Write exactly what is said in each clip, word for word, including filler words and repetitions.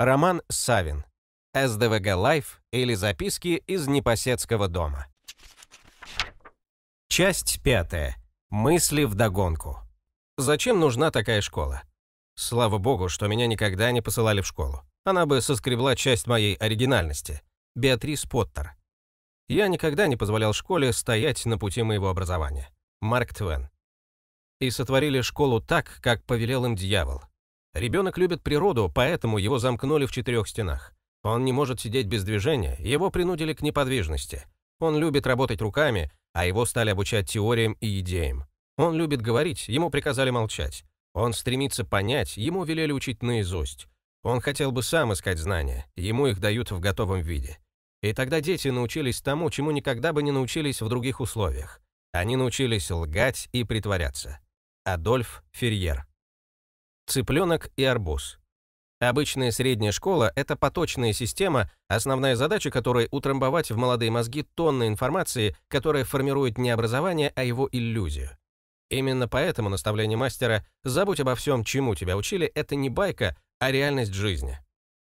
Роман Савин. СДВГ Лайф или записки из Непоседского дома. Часть пятая. Мысли вдогонку. Зачем нужна такая школа? Слава богу, что меня никогда не посылали в школу. Она бы соскребла часть моей оригинальности. Беатрис Поттер. Я никогда не позволял школе стоять на пути моего образования. Марк Твен. И сотворили школу так, как повелел им дьявол. Ребенок любит природу, поэтому его замкнули в четырех стенах. Он не может сидеть без движения, его принудили к неподвижности. Он любит работать руками, а его стали обучать теориям и идеям. Он любит говорить, ему приказали молчать. Он стремится понять, ему велели учить наизусть. Он хотел бы сам искать знания, ему их дают в готовом виде. И тогда дети научились тому, чему никогда бы не научились в других условиях. Они научились лгать и притворяться. Адольф Ферьер. Цыпленок и арбуз. Обычная средняя школа — это поточная система, основная задача которой — утрамбовать в молодые мозги тонны информации, которая формирует не образование, а его иллюзию. Именно поэтому наставление мастера «Забудь обо всем, чему тебя учили» — это не байка, а реальность жизни.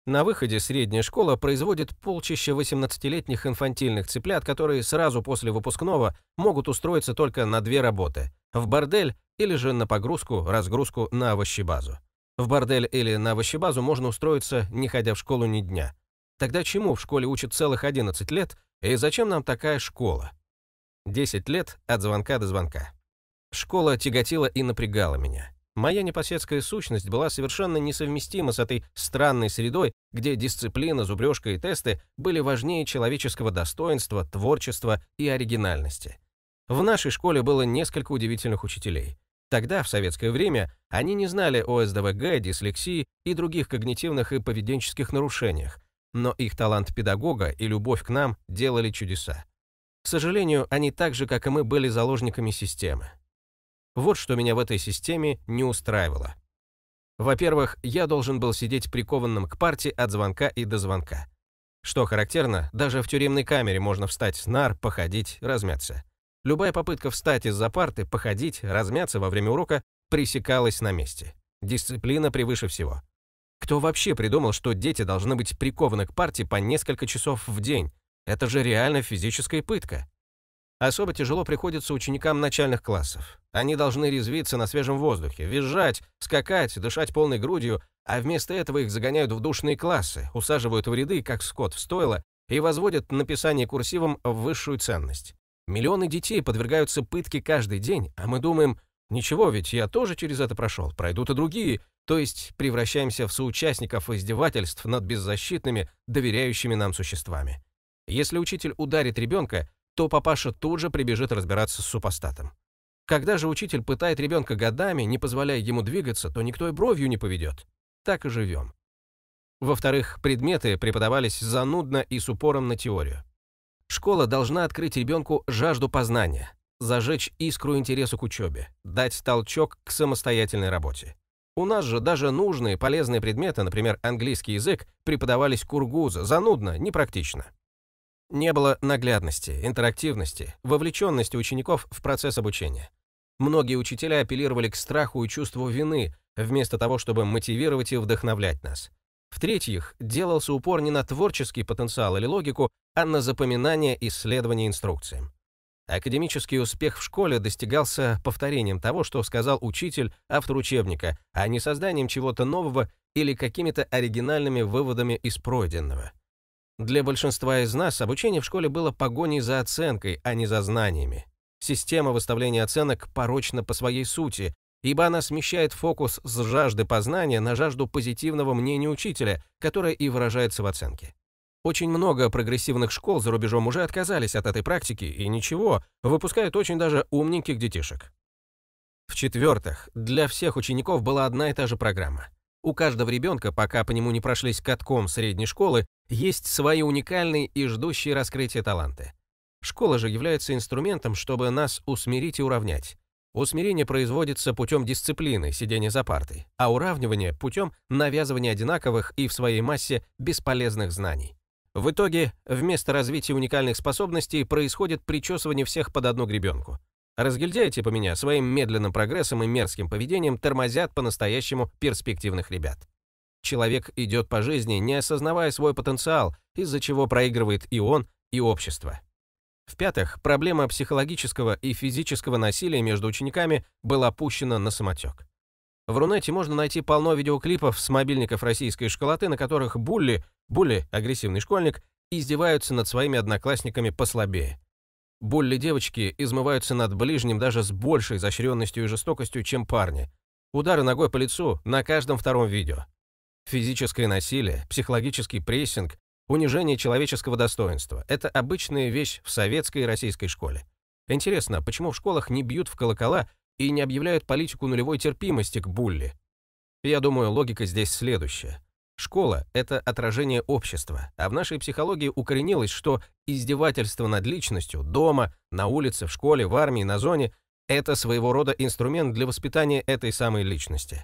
На выходе средняя школа производит полчища восемнадцатилетних инфантильных цыплят, которые сразу после выпускного могут устроиться только на две работы — в бордель или же на погрузку-разгрузку на овощебазу. В бордель или на овощебазу можно устроиться, не ходя в школу ни дня. Тогда чему в школе учат целых одиннадцать лет, и зачем нам такая школа? десять лет от звонка до звонка. Школа тяготила и напрягала меня. Моя непоседская сущность была совершенно несовместима с этой странной средой, где дисциплина, зубрежка и тесты были важнее человеческого достоинства, творчества и оригинальности. В нашей школе было несколько удивительных учителей. Тогда, в советское время, они не знали о СДВГ, дислексии и других когнитивных и поведенческих нарушениях, но их талант педагога и любовь к нам делали чудеса. К сожалению, они так же, как и мы, были заложниками системы. Вот что меня в этой системе не устраивало. Во-первых, я должен был сидеть прикованным к парте от звонка и до звонка. Что характерно, даже в тюремной камере можно встать с нар, походить, размяться. Любая попытка встать из-за парты, походить, размяться во время урока пресекалась на месте. Дисциплина превыше всего. Кто вообще придумал, что дети должны быть прикованы к парте по несколько часов в день? Это же реально физическая пытка. Особо тяжело приходится ученикам начальных классов. Они должны резвиться на свежем воздухе, визжать, скакать, дышать полной грудью, а вместо этого их загоняют в душные классы, усаживают в ряды, как скот в стойло, и возводят написание курсивом в высшую ценность. Миллионы детей подвергаются пытке каждый день, а мы думаем, ничего, ведь я тоже через это прошел, пройдут и другие, то есть превращаемся в соучастников издевательств над беззащитными, доверяющими нам существами. Если учитель ударит ребенка, то папаша тут же прибежит разбираться с супостатом. Когда же учитель пытает ребенка годами, не позволяя ему двигаться, то никто и бровью не поведет. Так и живем. Во-вторых, предметы преподавались занудно и с упором на теорию. Школа должна открыть ребенку жажду познания, зажечь искру интереса к учебе, дать толчок к самостоятельной работе. У нас же даже нужные полезные предметы, например, английский язык, преподавались кургуза, занудно, непрактично. Не было наглядности, интерактивности, вовлеченности учеников в процесс обучения. Многие учителя апеллировали к страху и чувству вины, вместо того, чтобы мотивировать и вдохновлять нас. В-третьих, делался упор не на творческий потенциал или логику, а на запоминание и следование инструкциям. Академический успех в школе достигался повторением того, что сказал учитель, автор учебника, а не созданием чего-то нового или какими-то оригинальными выводами из пройденного. Для большинства из нас обучение в школе было погоней за оценкой, а не за знаниями. Система выставления оценок порочна по своей сути, ибо она смещает фокус с жажды познания на жажду позитивного мнения учителя, которое и выражается в оценке. Очень много прогрессивных школ за рубежом уже отказались от этой практики, и ничего, выпускают очень даже умненьких детишек. В-четвертых, для всех учеников была одна и та же программа. У каждого ребенка, пока по нему не прошлись катком средней школы, есть свои уникальные и ждущие раскрытия таланты. Школа же является инструментом, чтобы нас усмирить и уравнять. Усмирение производится путем дисциплины, сидения за партой, а уравнивание — путем навязывания одинаковых и в своей массе бесполезных знаний. В итоге, вместо развития уникальных способностей происходит причесывание всех под одну гребенку. Разгильдяи типа меня своим медленным прогрессом и мерзким поведением тормозят по-настоящему перспективных ребят. человек идет по жизни, не осознавая свой потенциал, из-за чего проигрывает и он, и общество. В-пятых, проблема психологического и физического насилия между учениками была пущена на самотек. В Рунете можно найти полно видеоклипов с мобильников российской школоты, на которых Булли, Булли, агрессивный школьник, издеваются над своими одноклассниками послабее. Булли-девочки измываются над ближним даже с большей изощренностью и жестокостью, чем парни. Удары ногой по лицу на каждом втором видео. Физическое насилие, психологический прессинг, унижение человеческого достоинства – это обычная вещь в советской и российской школе. Интересно, почему в школах не бьют в колокола и не объявляют политику нулевой терпимости к булли? Я думаю, логика здесь следующая. Школа – это отражение общества, а в нашей психологии укоренилось, что издевательство над личностью дома, на улице, в школе, в армии, на зоне – это своего рода инструмент для воспитания этой самой личности.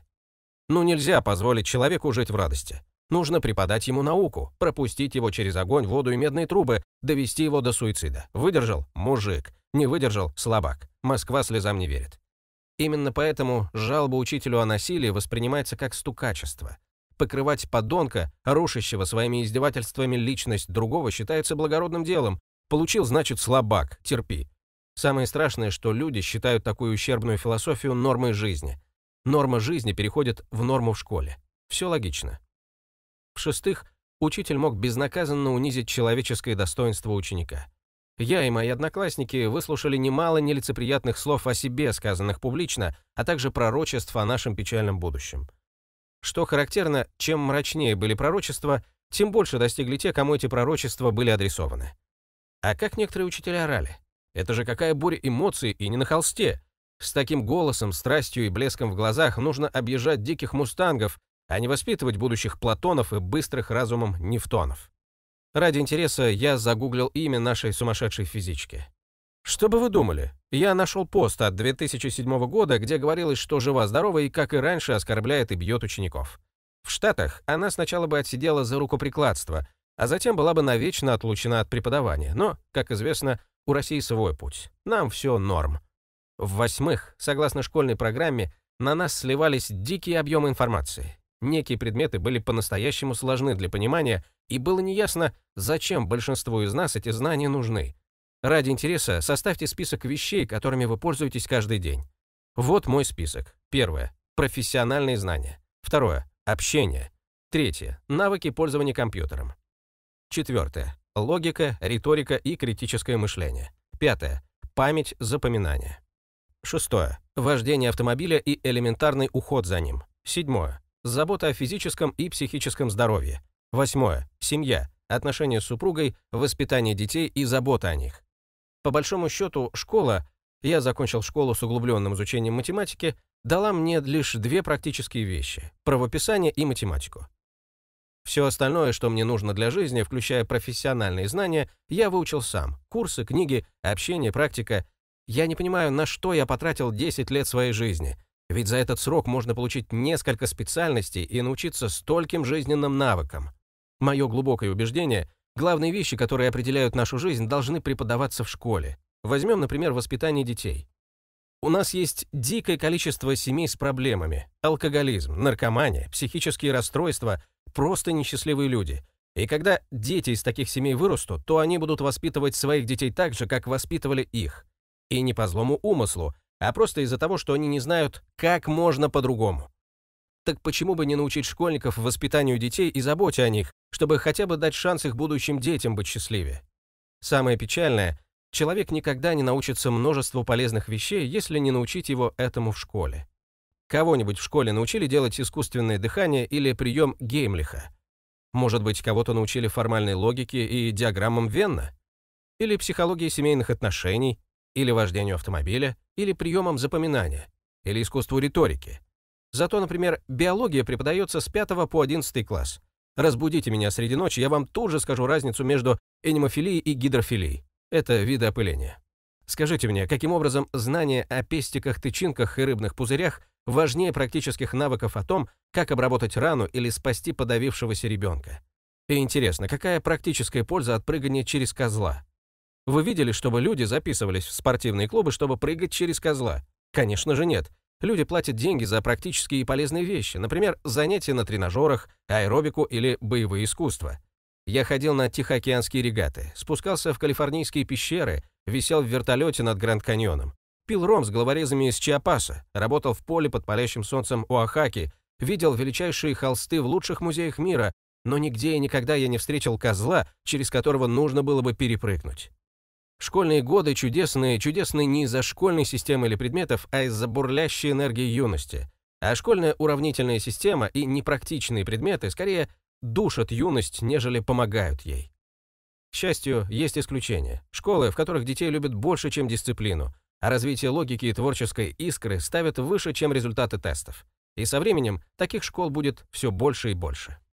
Ну нельзя позволить человеку жить в радости. Нужно преподать ему науку, пропустить его через огонь, воду и медные трубы, довести его до суицида. Выдержал – мужик, не выдержал – слабак. Москва слезам не верит. Именно поэтому жалоба учителю о насилии воспринимается как стукачество. Покрывать подонка, рушащего своими издевательствами личность другого, считается благородным делом. Получил, значит, слабак, терпи. Самое страшное, что люди считают такую ущербную философию нормой жизни. Норма жизни переходит в норму в школе. Все логично. В-шестых, учитель мог безнаказанно унизить человеческое достоинство ученика. Я и мои одноклассники выслушали немало нелицеприятных слов о себе, сказанных публично, а также пророчеств о нашем печальном будущем. Что характерно, чем мрачнее были пророчества, тем больше достигли те, кому эти пророчества были адресованы. А как некоторые учителя орали? Это же какая буря эмоций и не на холсте. С таким голосом, страстью и блеском в глазах нужно объезжать диких мустангов, а не воспитывать будущих Платонов и быстрых разумом Нефтонов. Ради интереса я загуглил имя нашей сумасшедшей физички. Что бы вы думали? Я нашел пост от две тысячи седьмого года, где говорилось, что жива-здорова и, как и раньше, оскорбляет и бьет учеников. В Штатах она сначала бы отсидела за рукоприкладство, а затем была бы навечно отлучена от преподавания. Но, как известно, у России свой путь. Нам все норм. В-восьмых, согласно школьной программе, на нас сливались дикие объемы информации. Некие предметы были по-настоящему сложны для понимания, и было неясно, зачем большинству из нас эти знания нужны. Ради интереса составьте список вещей, которыми вы пользуетесь каждый день. Вот мой список. Первое. Профессиональные знания. Второе. Общение. Третье. Навыки пользования компьютером. Четвертое. Логика, риторика и критическое мышление. Пятое. Память, запоминание. Шестое. Вождение автомобиля и элементарный уход за ним. Седьмое. Забота о физическом и психическом здоровье. Восьмое. Семья. Отношения с супругой, воспитание детей и забота о них. По большому счету, школа, я закончил школу с углубленным изучением математики, дала мне лишь две практические вещи – правописание и математику. Все остальное, что мне нужно для жизни, включая профессиональные знания, я выучил сам – курсы, книги, общение, практика. Я не понимаю, на что я потратил десять лет своей жизни, ведь за этот срок можно получить несколько специальностей и научиться стольким жизненным навыкам. Мое глубокое убеждение – главные вещи, которые определяют нашу жизнь, должны преподаваться в школе. Возьмем, например, воспитание детей. У нас есть дикое количество семей с проблемами – алкоголизм, наркомания, психические расстройства, просто несчастливые люди. И когда дети из таких семей вырастут, то они будут воспитывать своих детей так же, как воспитывали их. И не по злому умыслу, а просто из-за того, что они не знают, как можно по-другому. Так почему бы не научить школьников воспитанию детей и заботе о них, чтобы хотя бы дать шанс их будущим детям быть счастливее? Самое печальное – человек никогда не научится множеству полезных вещей, если не научить его этому в школе. Кого-нибудь в школе научили делать искусственное дыхание или прием Геймлиха? Может быть, кого-то научили формальной логике и диаграммам Венна? Или психологии семейных отношений? Или вождению автомобиля? Или приемам запоминания? Или искусству риторики? Зато, например, биология преподается с пятого по одиннадцатый класс. Разбудите меня среди ночи, я вам тут же скажу разницу между энтомофилией и гидрофилией. Это виды опыления. Скажите мне, каким образом знания о пестиках, тычинках и рыбных пузырях важнее практических навыков о том, как обработать рану или спасти подавившегося ребенка? И интересно, какая практическая польза от прыгания через козла? Вы видели, чтобы люди записывались в спортивные клубы, чтобы прыгать через козла? Конечно же нет. Люди платят деньги за практические и полезные вещи, например, занятия на тренажерах, аэробику или боевые искусства. Я ходил на Тихоокеанские регаты, спускался в калифорнийские пещеры, висел в вертолете над Гранд-Каньоном, пил ром с головорезами из Чиапаса, работал в поле под палящим солнцем Оахаки, видел величайшие холсты в лучших музеях мира, но нигде и никогда я не встретил козла, через которого нужно было бы перепрыгнуть. Школьные годы чудесные, чудесные не из-за школьной системы или предметов, а из-за бурлящей энергии юности. А школьная уравнительная система и непрактичные предметы скорее душат юность, нежели помогают ей. К счастью, есть исключения. Школы, в которых детей любят больше, чем дисциплину, а развитие логики и творческой искры ставят выше, чем результаты тестов. И со временем таких школ будет все больше и больше.